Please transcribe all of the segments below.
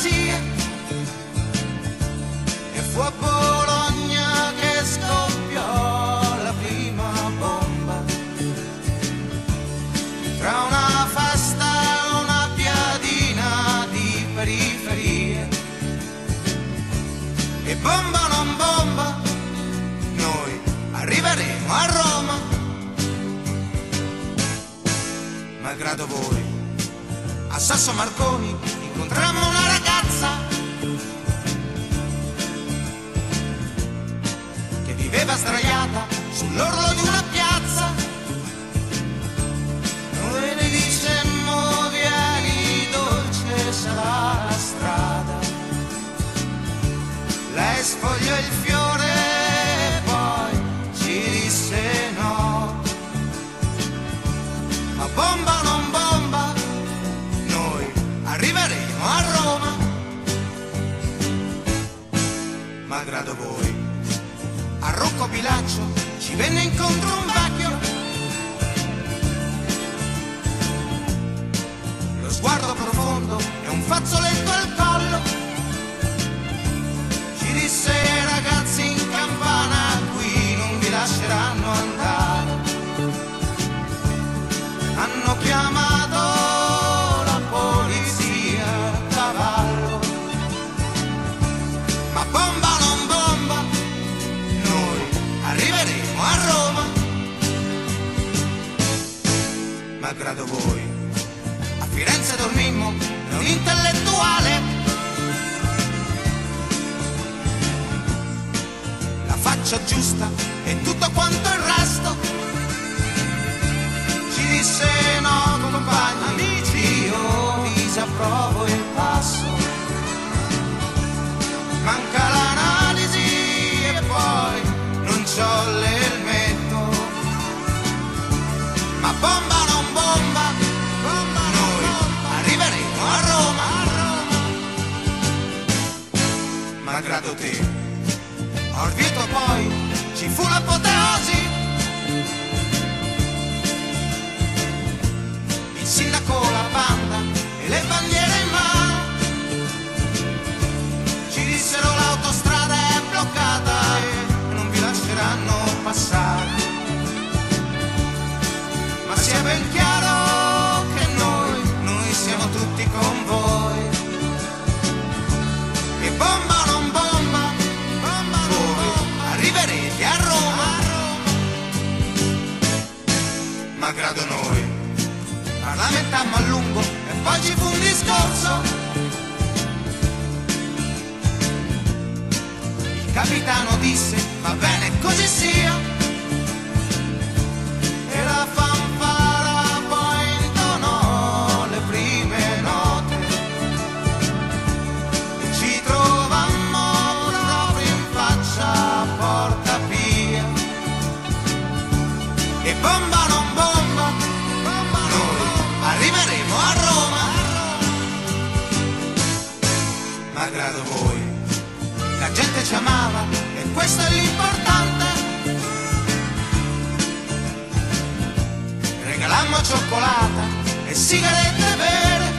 sì, e fu a Bologna che scoppiò la prima bomba, tra una festa e una piadina di periferia. E bomba o non bomba, noi arriveremo a Roma, malgrado voi. A Sasso Marconi incontrammo una ragazza che viveva sdraiata sull'orlo di una piazza. Noi le dicemmo vieni dolce sarà la strada. Lei sfogliò il fiore e poi ci disse no. Ma bomba o non bomba, arriveremo a Roma, malgrado voi. A Rocco Pilaccio ci venne incontro un vecchio, lo sguardo profondo e un fazzoletto al collo. Ci disse ragazzi in campana qui non vi lasceranno andare. Hanno chiamato malgrado voi. A Firenze dormimmo da un intellettuale, la faccia giusta e tutto quanto il resto. Ci disse no compagni, amici io disapprovo il passo. Manca l'analisi e poi non c'ho l'elmetto. Ma bomba o non bomba, bomba noi arriveremo a Roma, a Roma. Malgrado te, a Orvieto poi ci fu l'apoteosi. Il sindaco, la banda e le bandiere in mano. Ci dissero l'autostrada è bloccata e non vi lasceranno passare. Ma sia ben chiaro che noi siamo tutti con voi. E bomba o non bomba, bomba voi arriverete a Roma, a Roma. Malgrado noi, parlamentammo a lungo e poi ci fu un discorso. Il capitano disse va bene così sia. E la fanfara poi intonò le prime note e ci trovammo proprio in faccia a Porta Pia. E bomba o non bomba, bomba noi arriveremo a Roma, malgrado voi. La gente ci amava e questo è l'importante. Regalammo cioccolata e sigarette vere,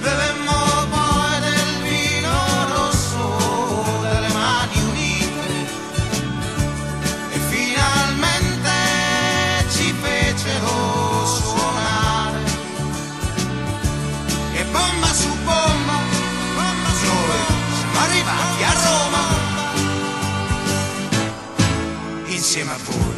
bevemmo poi del vino rosso dalle mani unite e finalmente ci fecero suonare. E bomba su bomba, bomba su noi siamo arrivati a Roma, insieme a voi.